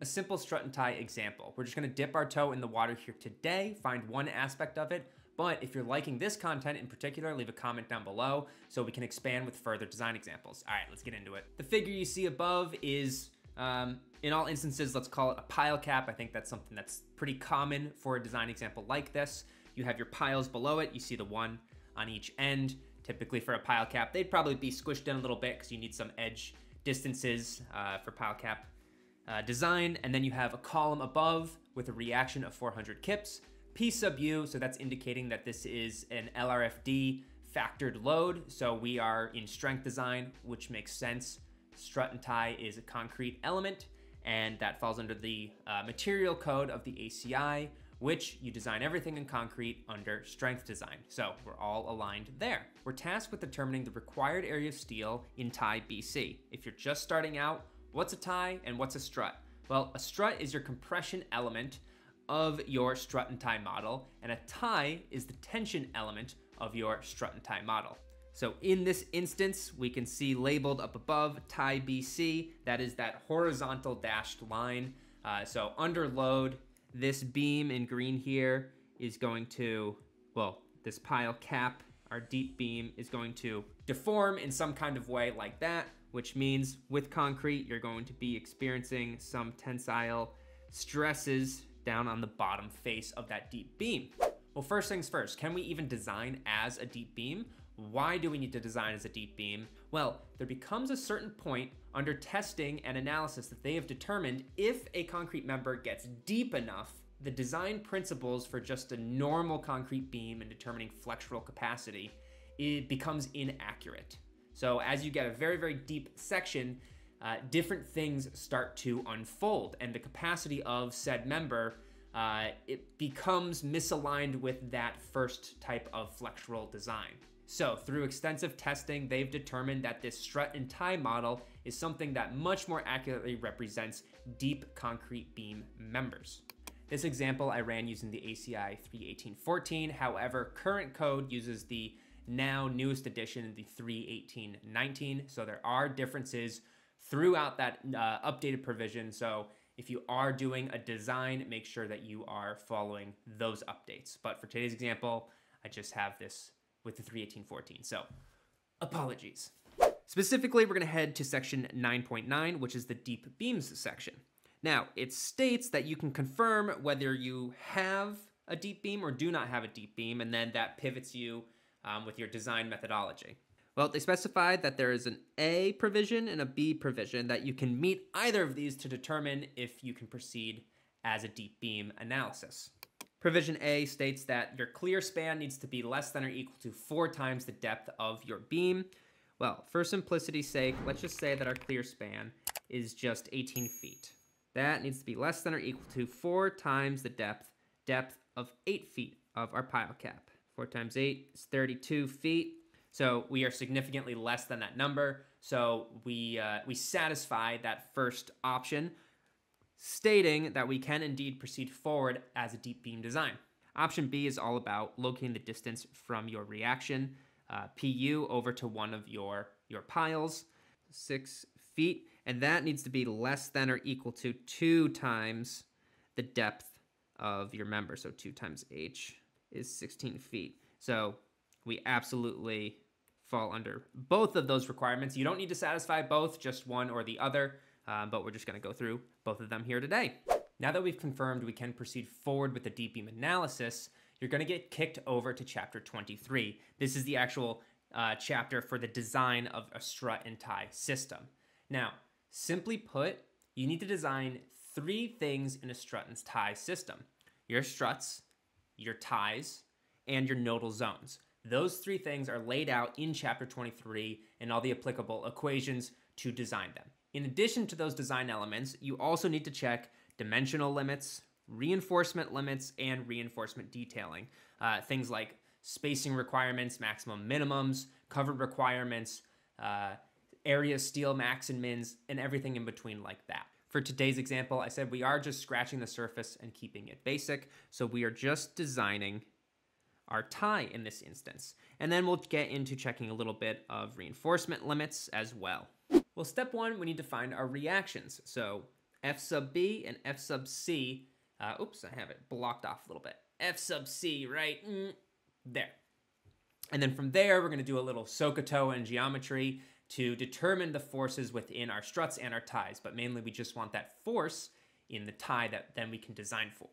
a simple strut and tie example. We're just gonna dip our toe in the water here today, find one aspect of it, but if you're liking this content in particular, leave a comment down below so we can expand with further design examples. All right, let's get into it. The figure you see above is, in all instances, let's call it a pile cap. I think that's something that's pretty common for a design example like this. You have your piles below it. You see the one on each end. Typically for a pile cap, they'd probably be squished in a little bit because you need some edge distances for pile cap design. And then you have a column above with a reaction of 400 kips. P sub U, so that's indicating that this is an LRFD factored load. So we are in strength design, which makes sense. Strut and tie is a concrete element, and that falls under the material code of the ACI, which you design everything in concrete under strength design. So we're all aligned there. We're tasked with determining the required area of steel in tie BC. If you're just starting out, what's a tie and what's a strut? Well, a strut is your compression element of your strut and tie model, and a tie is the tension element of your strut and tie model. So in this instance, we can see labeled up above tie BC, that is that horizontal dashed line. So under load, this beam in green here is going to, well, this pile cap, our deep beam is going to deform in some kind of way like that, which means with concrete, you're going to be experiencing some tensile stresses down on the bottom face of that deep beam. Well, first things first, can we even design as a deep beam? Why do we need to design as a deep beam? Well, there becomes a certain point under testing and analysis that they have determined if a concrete member gets deep enough, the design principles for just a normal concrete beam and determining flexural capacity, it becomes inaccurate. So as you get a very, very deep section, different things start to unfold and the capacity of said member it becomes misaligned with that first type of flexural design. So through extensive testing, they've determined that this strut and tie model is something that much more accurately represents deep concrete beam members. This example I ran using the ACI 318-14. However, current code uses the now newest edition, the 318-19. So there are differences throughout that updated provision. So if you are doing a design, make sure that you are following those updates. But for today's example, I just have this with the 318-14, so apologies. Specifically, we're gonna head to section 9.9, which is the deep beams section. Now, it states that you can confirm whether you have a deep beam or do not have a deep beam, and then that pivots you with your design methodology. Well, they specified that there is an A provision and a B provision that you can meet either of these to determine if you can proceed as a deep beam analysis. Provision A states that your clear span needs to be less than or equal to 4 times the depth of your beam. Well, for simplicity's sake, let's just say that our clear span is just 18 feet. That needs to be less than or equal to 4 times the depth of 8 feet of our pile cap. 4 times 8 is 32 feet. So we are significantly less than that number. So we satisfy that first option, stating that we can indeed proceed forward as a deep beam design. Option B is all about locating the distance from your reaction, PU, over to one of your piles, 6 feet, and that needs to be less than or equal to 2 times the depth of your member. So 2 times H is 16 feet. So we absolutely fall under both of those requirements. You don't need to satisfy both, just one or the other. But we're just gonna go through both of them here today. Now that we've confirmed we can proceed forward with the deep beam analysis, you're gonna get kicked over to chapter 23. This is the actual chapter for the design of a strut and tie system. Now, simply put, you need to design 3 things in a strut and tie system: your struts, your ties, and your nodal zones. Those 3 things are laid out in chapter 23 and all the applicable equations to design them. In addition to those design elements, you also need to check dimensional limits, and reinforcement detailing. Things like spacing requirements, maximum minimums, cover requirements, area steel max and mins, and everything in between like that. For today's example, I said we are just scratching the surface and keeping it basic. So we are just designing our tie in this instance. And then we'll get into checking a little bit of reinforcement limits as well. Well, step 1, we need to find our reactions. So F sub B and F sub C. Oops, I have it blocked off a little bit. F sub C, right? There. And then from there, we're going to do a little Sokoto and geometry to determine the forces within our struts and our ties. But mainly, we just want that force in the tie that then we can design for.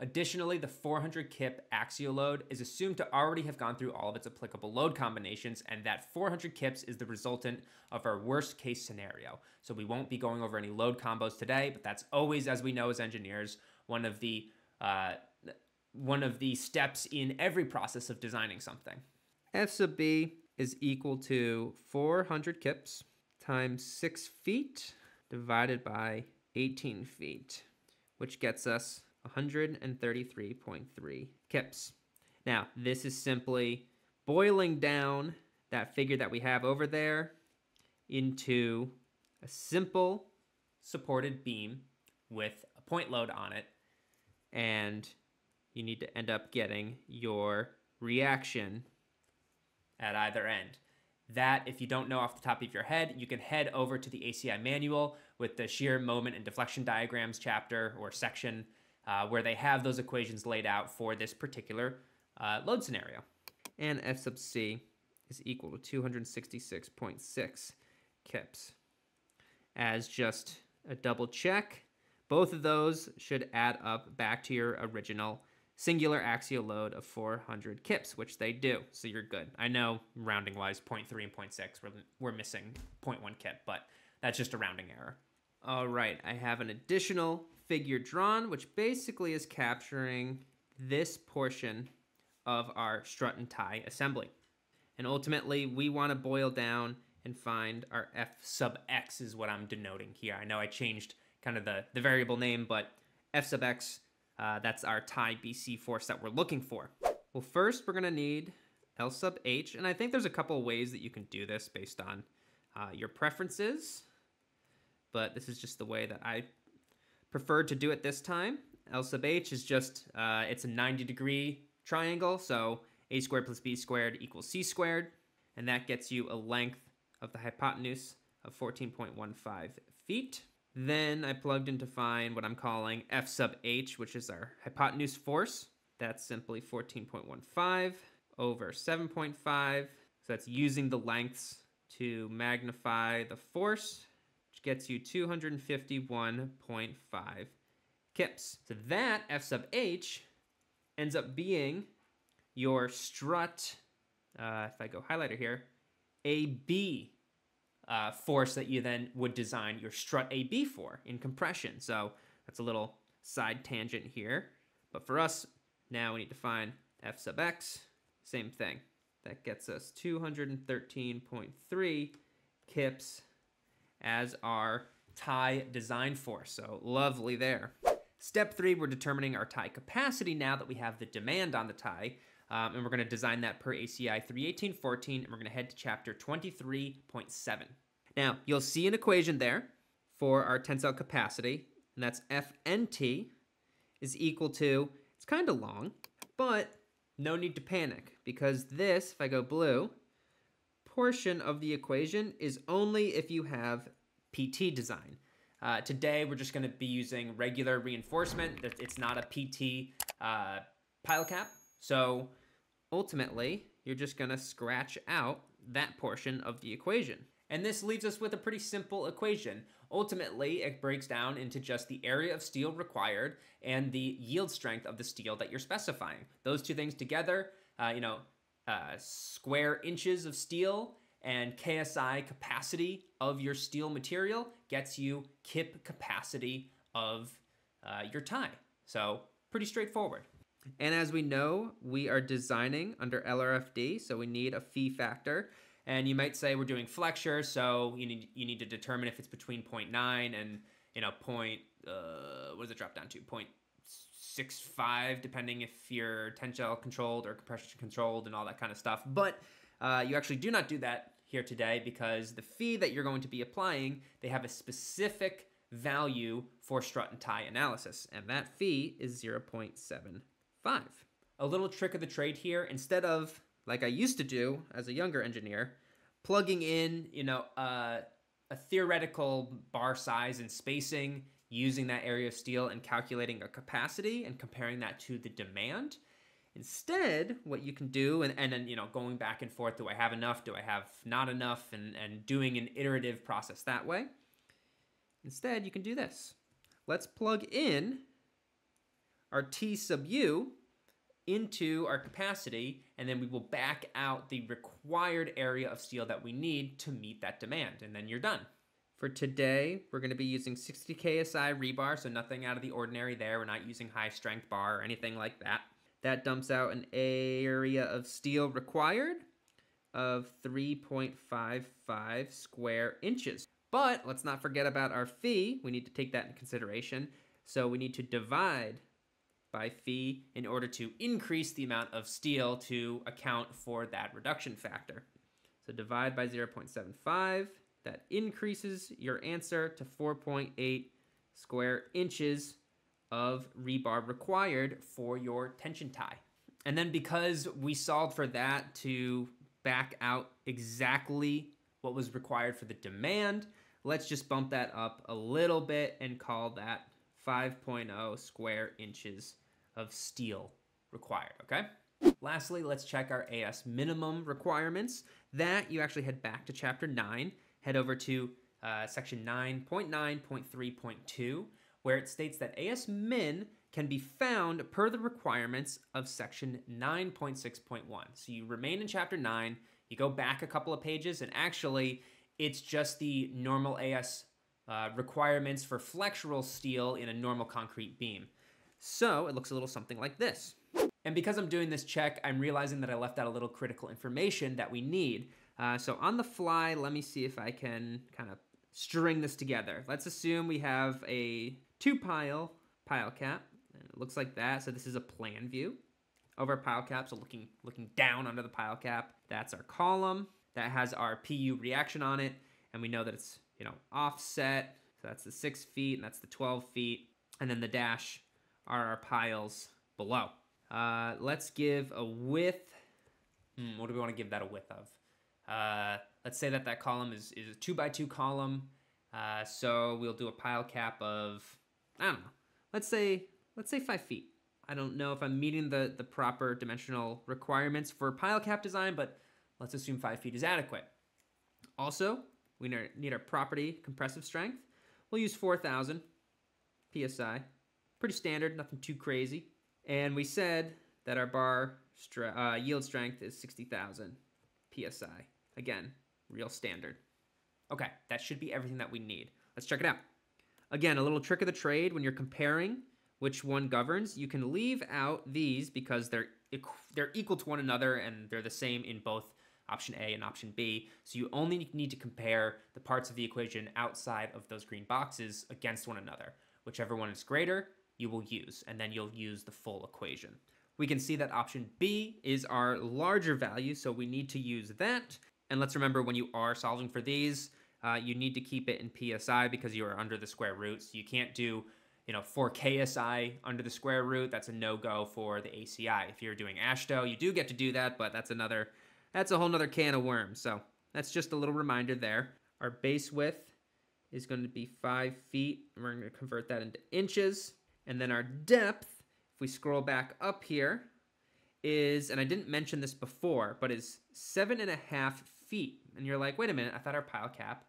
Additionally, the 400 kip axial load is assumed to already have gone through all of its applicable load combinations, and that 400 kips is the resultant of our worst case scenario. So we won't be going over any load combos today, but that's always, as we know as engineers, one of the steps in every process of designing something. F sub B is equal to 400 kips times 6 feet divided by 18 feet, which gets us 133.3 kips. Now, this is simply boiling down that figure that we have over there into a simple supported beam with a point load on it, and you need to end up getting your reaction at either end. That, if you don't know off the top of your head, you can head over to the ACI manual with the shear, moment, and deflection diagrams chapter or section, where they have those equations laid out for this particular load scenario. And F sub C is equal to 266.6 kips. As just a double check, both of those should add up back to your original singular axial load of 400 kips, which they do, so you're good. I know rounding-wise, 0.3 and 0.6, we're missing 0.1 kip, but that's just a rounding error. All right, I have an additional figure drawn, which basically is capturing this portion of our strut and tie assembly. And ultimately, we want to boil down and find our F sub X is what I'm denoting here. I know I changed kind of the variable name, but F sub X, that's our tie BC force that we're looking for. Well, first we're going to need L sub H, and I think there's a couple ways that you can do this based on your preferences, but this is just the way that I preferred to do it this time. L sub H is just, it's a 90-degree triangle, so A squared plus B squared equals C squared, and that gets you a length of the hypotenuse of 14.15 feet. Then I plugged in to find what I'm calling F sub H, which is our hypotenuse force. That's simply 14.15 over 7.5, so that's using the lengths to magnify the force, which gets you 251.5 kips. So that F sub H ends up being your strut, if I go highlighter here, AB force that you then would design your strut AB for in compression. So that's a little side tangent here. But for us, now we need to find F sub X, same thing. That gets us 213.3 kips as our tie design force, so lovely there. Step three, we're determining our tie capacity now that we have the demand on the tie, and we're gonna design that per ACI 318-14, and we're gonna head to chapter 23.7. Now, you'll see an equation there for our tensile capacity, and that's FNT is equal to, it's kinda long, but no need to panic, because this, if I go blue, portion of the equation is only if you have PT design. Today, we're just going to be using regular reinforcement. It's not a PT pile cap. So ultimately, you're just going to scratch out that portion of the equation. And this leaves us with a pretty simple equation. Ultimately, it breaks down into just the area of steel required and the yield strength of the steel that you're specifying. Those two things together, square inches of steel and KSI capacity of your steel material gets you kip capacity of your tie. So pretty straightforward. And as we know, we are designing under LRFD, so we need a phi factor. And you might say we're doing flexure, so you need to determine if it's between 0.9 and what does it drop down to? 0.65, depending if you're tensile controlled or compression controlled and all that kind of stuff. But you actually do not do that here today, because the phi that you're going to be applying, they have a specific value for strut and tie analysis, and that phi is 0.75. A little trick of the trade here, instead of, like I used to do as a younger engineer, plugging in, a theoretical bar size and spacing using that area of steel and calculating a capacity and comparing that to the demand. Instead, what you can do, and then, you know, going back and forth, do I have enough, do I have not enough, and doing an iterative process that way. Instead, you can do this. Let's plug in our T sub U into our capacity, and then we will back out the required area of steel that we need to meet that demand, and then you're done. For today, we're going to be using 60 KSI rebar, so nothing out of the ordinary there. We're not using high strength bar or anything like that. That dumps out an area of steel required of 3.55 square inches. But let's not forget about our phi. We need to take that into consideration. So we need to divide by phi in order to increase the amount of steel to account for that reduction factor. So divide by 0.75. That increases your answer to 4.8 square inches of rebar required for your tension tie. And then because we solved for that to back out exactly what was required for the demand, let's just bump that up a little bit and call that 5.0 square inches of steel required, okay? Lastly, let's check our AS minimum requirements. That you actually head back to chapter 9, head over to section 9.9.3.2, where it states that AS min can be found per the requirements of section 9.6.1. So you remain in chapter 9, you go back a couple of pages, and actually it's just the normal AS requirements for flexural steel in a normal concrete beam. So it looks a little something like this. And because I'm doing this check, I'm realizing that I left out a little critical information that we need. So on the fly, let me see if I can kind of string this together. Let's assume we have a two pile cap, and it looks like that. So this is a plan view of our pile cap. So looking down under the pile cap, that's our column that has our PU reaction on it. And we know that it's, you know, offset. So that's the 6 feet and that's the 12 feet. And then the dash are our piles below. Let's give a width. What do we want to give that a width of? Let's say that that column is a 2x2 column. So we'll do a pile cap of, I don't know, let's say 5 feet. I don't know if I'm meeting the proper dimensional requirements for pile cap design, but let's assume 5 feet is adequate. Also, we need our property compressive strength. We'll use 4,000 PSI, pretty standard, nothing too crazy. And we said that our bar yield strength is 60,000 PSI. Again, real standard. Okay, that should be everything that we need. Let's check it out. Again, a little trick of the trade when you're comparing which one governs, you can leave out these because they're equal to one another and they're the same in both option A and option B. So you only need to compare the parts of the equation outside of those green boxes against one another. Whichever one is greater, you will use, and then you'll use the full equation. We can see that option B is our larger value, so we need to use that. And let's remember when you are solving for these, you need to keep it in PSI because you are under the square root. So you can't do, you know, for KSI under the square root. That's a no-go for the ACI. If you're doing AASHTO, you do get to do that, but that's a whole nother can of worms. So that's just a little reminder there. Our base width is going to be 5 feet. We're going to convert that into inches. And then our depth, if we scroll back up here, is, and I didn't mention this before, but is 7.5 feet. And you're like, wait a minute, I thought our pile cap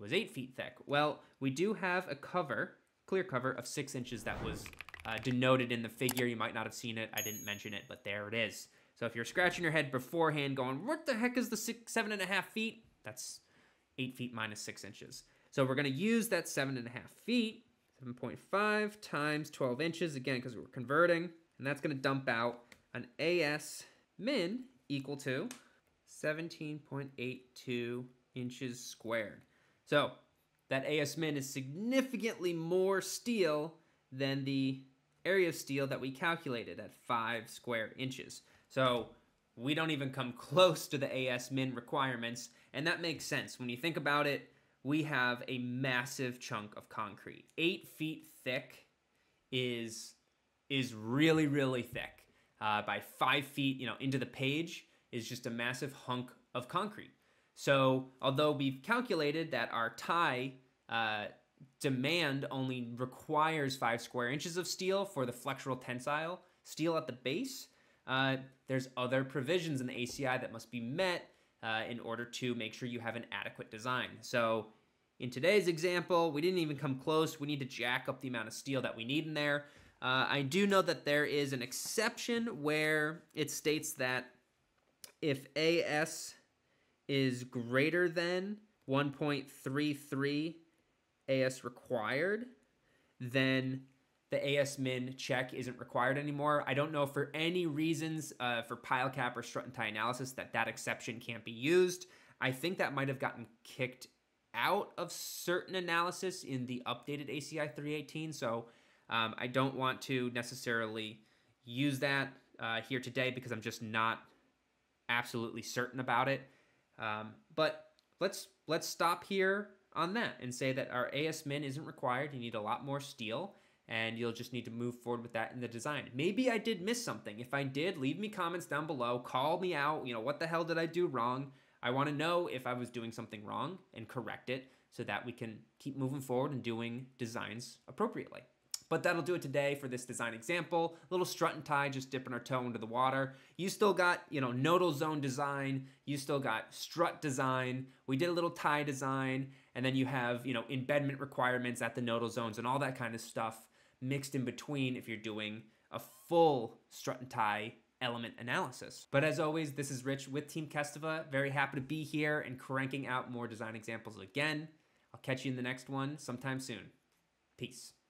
was 8 feet thick. Well, we do have a cover, clear cover of 6 inches that was denoted in the figure. You might not have seen it. I didn't mention it, but there it is. So if you're scratching your head beforehand going, what the heck is the 7.5 feet? That's 8 feet minus 6 inches. So we're going to use that 7.5 feet, 7.5 times 12 inches, again, because we're converting, and that's going to dump out an AS min equal to 17.82 inches squared. So that AS min is significantly more steel than the area of steel that we calculated at 5 square inches. So we don't even come close to the AS min requirements, and that makes sense. When you think about it, we have a massive chunk of concrete. 8 feet thick is really, really thick. By 5 feet, you know, into the page is just a massive hunk of concrete. So although we've calculated that our tie demand only requires 5 square inches of steel for the flexural tensile steel at the base. There's other provisions in the ACI that must be met in order to make sure you have an adequate design. So in today's example, we didn't even come close. We need to jack up the amount of steel that we need in there. I do know that there is an exception where it states that if AS is greater than 1.33 AS required, then the AS min check isn't required anymore. I don't know for any reasons for pile cap or strut and tie analysis that exception can't be used. I think that might have gotten kicked out of certain analysis in the updated ACI 318, so I don't want to necessarily use that here today because I'm just not absolutely certain about it. But let's stop here on that and say that our AS min isn't required. You need a lot more steel, and you'll just need to move forward with that in the design. Maybe I did miss something. If I did, leave me comments down below. Call me out. You know, what the hell did I do wrong? I want to know if I was doing something wrong and correct it so that we can keep moving forward and doing designs appropriately. But that'll do it today for this design example. Little strut and tie, just dipping our toe into the water. You still got, you know, nodal zone design. You still got strut design. We did a little tie design. And then you have, you know, embedment requirements at the nodal zones and all that kind of stuff mixed in between if you're doing a full strut and tie element analysis. But as always, this is Rich with Team Kestava. Very happy to be here and cranking out more design examples again. I'll catch you in the next one sometime soon. Peace.